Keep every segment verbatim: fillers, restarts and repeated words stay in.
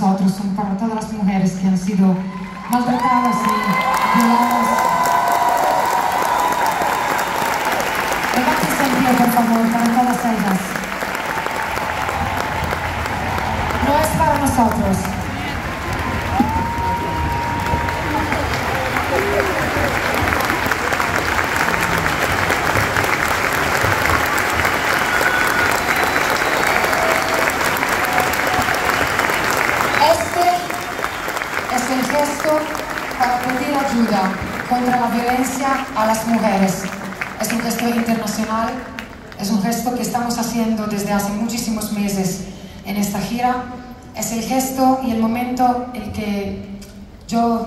nosotros, son para todas las mujeres que han sido maltratadas y violadas. Levanten el pie, por favor, para todas ellas. No es para nosotros. Para pedir ayuda contra la violencia a las mujeres. Es un gesto internacional, es un gesto que estamos haciendo desde hace muchísimos meses en esta gira. Es el gesto y el momento en que yo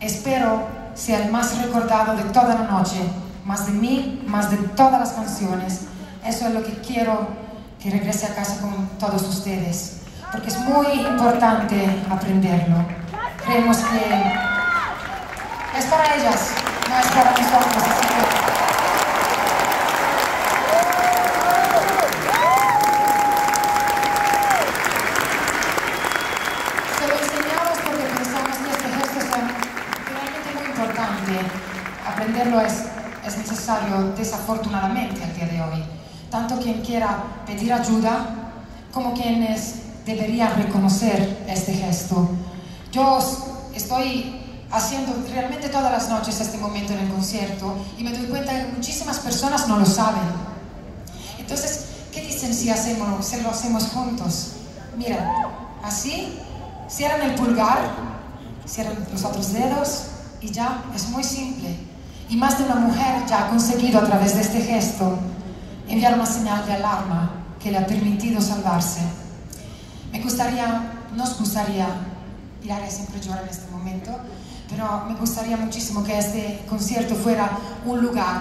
espero sea el más recordado de toda la noche, más de mí, más de todas las canciones. Eso es lo que quiero que regrese a casa con todos ustedes, porque es muy importante aprenderlo. Creemos que es para ellas, no es para nosotros, así que se lo enseñamos porque pensamos que este gesto es realmente muy importante. Aprenderlo es, es necesario, desafortunadamente, al día de hoy. Tanto quien quiera pedir ayuda como quienes deberían reconocer este gesto. Yo estoy haciendo realmente todas las noches este momento en el concierto y me doy cuenta que muchísimas personas no lo saben. Entonces, ¿qué dicen si, hacemos, si lo hacemos juntos? Mira, así, cierran el pulgar, cierran los otros dedos y ya, es muy simple. Y más de una mujer ya ha conseguido a través de este gesto enviar una señal de alarma que le ha permitido salvarse. Me gustaría, nos gustaría, Ilaria siempre llora en este momento, pero me gustaría muchísimo que este concierto fuera un lugar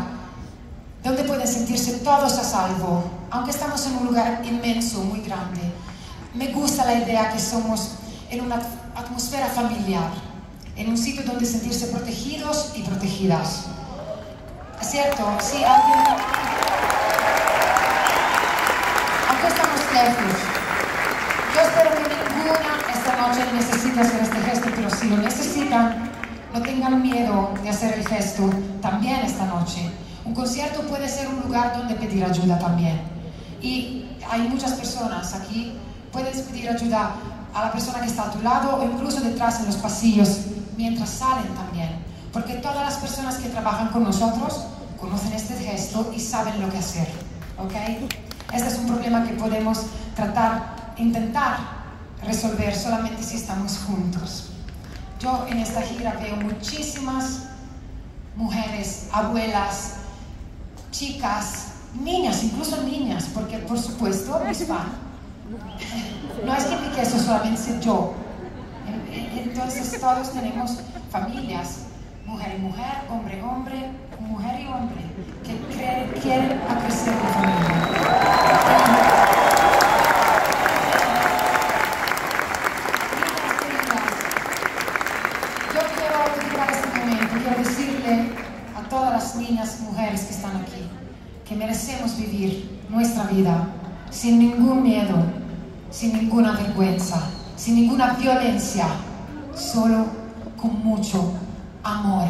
donde pueden sentirse todos a salvo, aunque estamos en un lugar inmenso, muy grande. Me gusta la idea que somos en una atmósfera familiar, en un sitio donde sentirse protegidos y protegidas. ¿Es cierto? Sí, alguien... aunque estamos lejos. Yo espero que ninguna esta noche necesite hacer este gesto, pero si lo necesitan, no tengan miedo de hacer el gesto también esta noche. Un concierto puede ser un lugar donde pedir ayuda también. Y hay muchas personas aquí, puedes pedir ayuda a la persona que está a tu lado o incluso detrás en los pasillos, mientras salen también. Porque todas las personas que trabajan con nosotros conocen este gesto y saben lo que hacer. ¿Ok? Este es un problema que podemos tratar, intentar resolver solamente si estamos juntos. Yo en esta gira veo muchísimas mujeres, abuelas, chicas, niñas, incluso niñas, porque por supuesto mis fans. No es que mi queso solamente yo. Entonces todos tenemos familias, mujer y mujer, hombre y hombre, mujer y hombre, que quieren crecer la familia. Niñas, mujeres que están aquí, que merecemos vivir nuestra vida sin ningún miedo, sin ninguna vergüenza, sin ninguna violencia, solo con mucho amor.